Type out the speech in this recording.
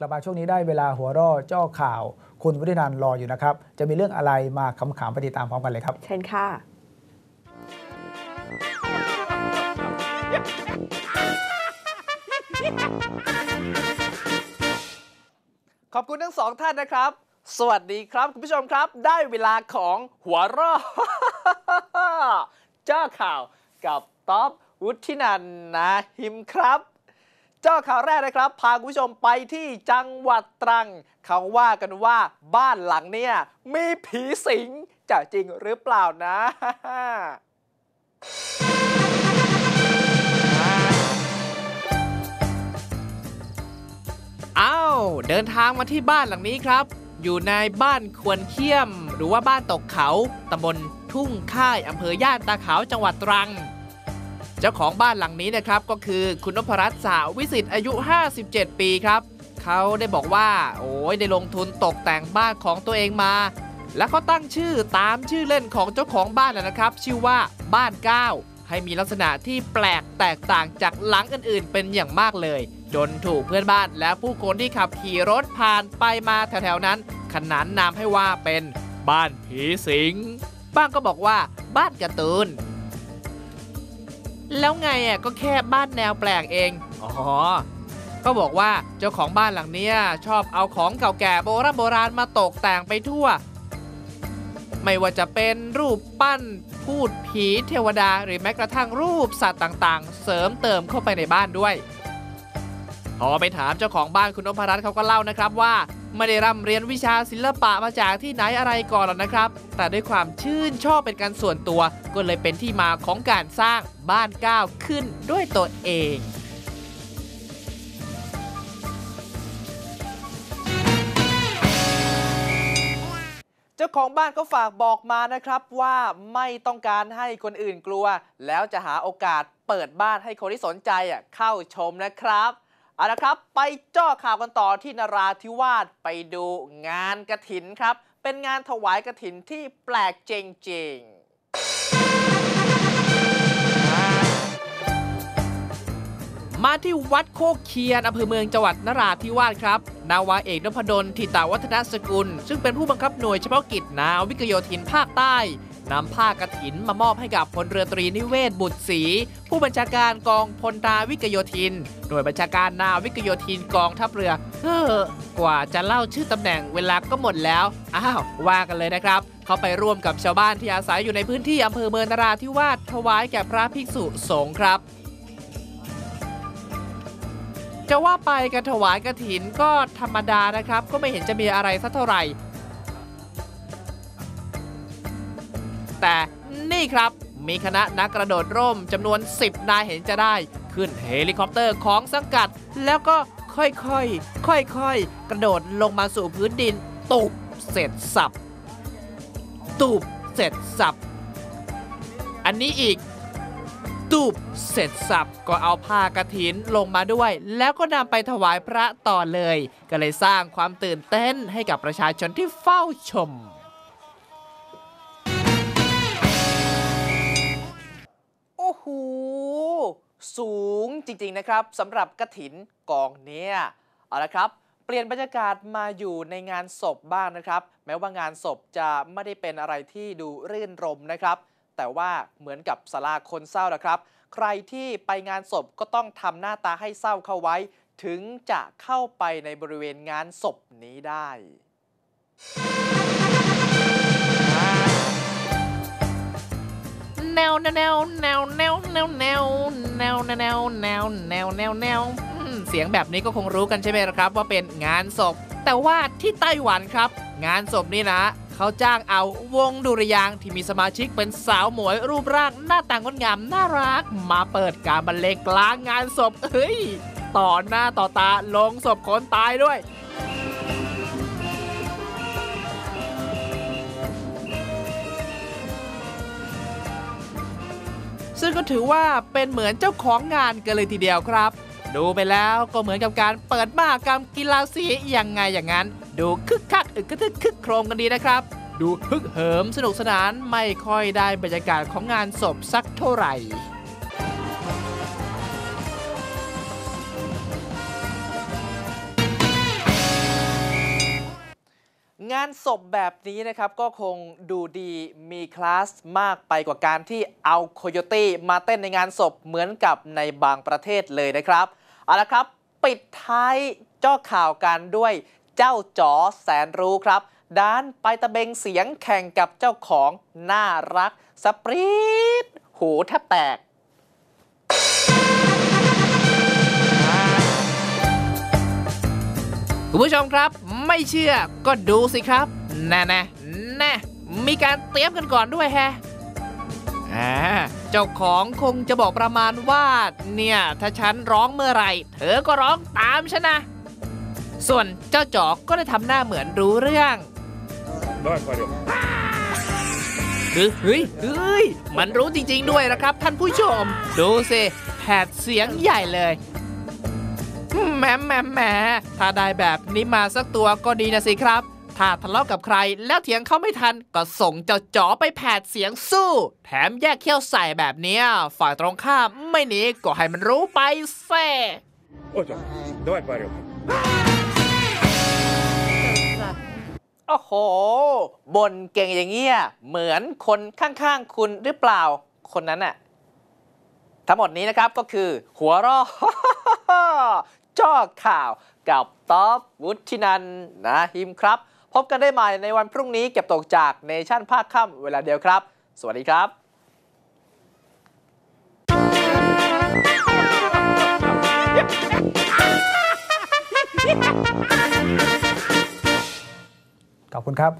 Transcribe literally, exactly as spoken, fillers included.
กลับมาช่วงนี้ได้เวลาหัวร่อเจาะข่าวคุณวุฒินันท์รออยู่นะครับจะมีเรื่องอะไรมาขำขำไปติดตามพร้อมกันเลยครับเชิญค่ะขอบคุณทั้งสองท่านนะครับสวัสดีครับคุณผู้ชมครับได้เวลาของหัวร่อเจาะข่าวกับต๊อบวุฒินันท์นะหิมครับเจาะข่าวแรกนะครับพาคุณผู้ชมไปที่จังหวัดตรังเขาว่ากันว่าบ้านหลังเนี่ยมีผีสิงจะจริงหรือเปล่านะ อ้าวเดินทางมาที่บ้านหลังนี้ครับอยู่ในบ้านควนเขี้ยมหรือว่าบ้านตกเขาตำบลทุ่งค่ายอำเภอย่านตาขาวจังหวัดตรังเจ้าของบ้านหลังนี้นะครับก็คือคุณนพรัตน์สาววิสิทธิ์อายุห้าสิบเจ็ดปีครับเขาได้บอกว่าโอ้ยได้ลงทุนตกแต่งบ้านของตัวเองมาและเขาตั้งชื่อตามชื่อเล่นของเจ้าของบ้านนะครับชื่อว่าบ้านก้าวให้มีลักษณะที่แปลกแตกต่างจากหลังอื่นๆเป็นอย่างมากเลยจนถูกเพื่อนบ้านและผู้คนที่ขับขี่รถผ่านไปมาแถวๆนั้นขนานนามให้ว่าเป็นบ้านผีสิงบ้างก็บอกว่าบ้านการ์ตูนแล้วไงอ่ะก็แค่บ้านแนวแปลกเองอ๋อก็บอกว่าเจ้าของบ้านหลังเนี้ยชอบเอาของเก่าแก่โบราณโบราณมาตกแต่งไปทั่วไม่ว่าจะเป็นรูปปั้นพูดผีเทวดาหรือแม้กระทั่งรูปสัตว์ต่างๆเสริมเติมเข้าไปในบ้านด้วยพอไปถามเจ้าของบ้านคุณนพรัตน์เขาก็เล่านะครับว่าไม่ได้ร่ำเรียนวิชาศิลปะมาจากที่ไหนอะไรก่อนหรอกนะครับแต่ด้วยความชื่นชอบเป็นการส่วนตัวก็เลยเป็นที่มาของการสร้างบ้านก้าวขึ้นด้วยตัวเองเจ้าของบ้านก็ฝากบอกมานะครับว่าไม่ต้องการให้คนอื่นกลัวแล้วจะหาโอกาสเปิดบ้านให้คนที่สนใจเข้าชมนะครับเอาละครับไปเจาะข่าวกันต่อที่นราธิวาสไปดูงานกฐินครับเป็นงานถวายกฐินที่แปลกจริงๆมาที่วัดโคกเคียนอำเภอเมืองจังหวัดนราธิวาสครับนาวาเอกนพดลทิตาวัฒนสกุลซึ่งเป็นผู้บังคับหน่วยเฉพาะกิจนาวิกโยธินภาคใต้นำผ้ากฐินมามอบให้กับพลเรือตรีนิเวศบุตรศรีผู้บัญชาการกองพลนาวิกโยธินหน่วยบัญชาการนาวิกโยธินกองทัพเรือเฮ้อกว่าจะเล่าชื่อตำแหน่งเวลาก็หมดแล้วอ้าวว่ากันเลยนะครับเขาไปร่วมกับชาวบ้านที่อาศัยอยู่ในพื้นที่อำเภอเมืองนราธิวาสถวายแก่พระภิกษุสงฆ์ครับจะว่าไปการถวายกฐินก็ธรรมดานะครับก็ไม่เห็นจะมีอะไรสักเท่าไหร่แต่นี่ครับมีคณะนักกระโดดร่มจำนวนสิบนายเห็นจะได้ขึ้นเฮลิคอปเตอร์ของสังกัดแล้วก็ค่อยๆค่อยๆกระโดดลงมาสู่พื้นดินตูบเสร็จสับตูบเสร็จสับอันนี้อีกตูบเสร็จสับก็เอาผ้ากฐินลงมาด้วยแล้วก็นำไปถวายพระต่อเลยก็เลยสร้างความตื่นเต้นให้กับประชาชนที่เฝ้าชมโอ้โหสูงจริงๆนะครับสำหรับกฐินกองเนี่ยเอาละครับเปลี่ยนบรรยากาศมาอยู่ในงานศพบ้างนะครับแม้ว่างานศพจะไม่ได้เป็นอะไรที่ดูรื่นรมนะครับแต่ว่าเหมือนกับศาลาคนเศร้านะครับใครที่ไปงานศพก็ต้องทำหน้าตาให้เศร้าเข้าไว้ถึงจะเข้าไปในบริเวณงานศพนี้ได้แนวแนวแนวแนวแนวแนวแนวแนวแนวแนวแนวแนวแนวเสียงแบบนี้ก็คงรู้กันใช่ไหมครับว่าเป็นงานศพแต่ว่าที่ไต้หวันครับงานศพนี่นะเขาจ้างเอาวงดุริยางค์ที่มีสมาชิกเป็นสาวหมวยรูปร่างหน้าตางดงามน่ารักมาเปิดการบรรเลงกลางงานศพเฮ้ยต่อหน้าต่อตาลงศพคนตายด้วยซึ่งก็ถือว่าเป็นเหมือนเจ้าของงานกันเลยทีเดียวครับดูไปแล้วก็เหมือนกับการเปิดมหกรรมกีฬาสีอย่างไงอย่างนั้นดูคึกคักอึกกระทึกคึกโครมกันดีนะครับดูฮึกเหิมสนุกสนานไม่ค่อยได้บรรยากาศของงานศพสักเท่าไหร่ งานศพแบบนี้นะครับก็คงดูดีมีคลาสมากไปกว่าการที่เอาโคโยตี้มาเต้นในงานศพเหมือนกับในบางประเทศเลยนะครับเอาละครับปิดท้ายเจาะข่าวกันด้วยเจ้าจ๋อแสนรู้ครับด้านไปตะเบงเสียงแข่งกับเจ้าของน่ารักสปรีดหูแทบแตกคุณผู้ชมครับไม่เชื่อก็ดูสิครับแน่แน่แน่มีการเตรียมกันก่อนด้วยแฮะเจ้าของคงจะบอกประมาณว่าเนี่ยถ้าฉันร้องเมื่อไหร่เธอก็ร้องตามฉันนะส่วนเจ้าจ๋อก็ได้ทำหน้าเหมือนรู้เรื่องได้ไปเดี๋ยวเฮ้ยเฮ้ยมันรู้จริงๆด้วยนะครับท่านผู้ชมดูสิแผดเสียงใหญ่เลยแหมแหมแหมถ้าได้แบบนี้มาสักตัวก็ดีนะสิครับถ้าทะเลาะกับใครแล้วเถียงเขาไม่ทันก็ส่งเจ้าจ๋อไปแผดเสียงสู้แถมแยกเขี้ยวใส่แบบเนี้ยฝ่ายตรงข้ามไม่หนีก็ให้มันรู้ไปเซ่โอ้ยได้ไปเดี๋ยวโอ้โหบ่นเก่งอย่างเงี้ยเหมือนคนข้างๆคุณหรือเปล่าคนนั้นน่ะทั้งหมดนี้นะครับก็คือหัวเราะเจาะข่าวกับต๊อบวุฒินันท์นะฮิมครับพบกันได้ใหม่ในวันพรุ่งนี้เก็บตกจากเนชั่นภาคค่ำเวลาเดียวครับสวัสดีครับขอบคุณครับ